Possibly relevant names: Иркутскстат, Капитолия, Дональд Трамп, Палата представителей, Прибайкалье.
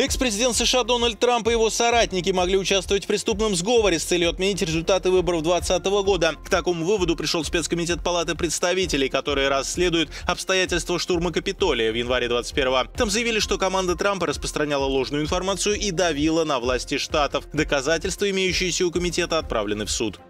Экс-президент США Дональд Трамп и его соратники могли участвовать в преступном сговоре с целью отменить результаты выборов 2020 года. К такому выводу пришел спецкомитет Палаты представителей, который расследует обстоятельства штурма Капитолия в январе 2021-го. Там заявили, что команда Трампа распространяла ложную информацию и давила на власти штатов. Доказательства, имеющиеся у комитета, отправлены в суд.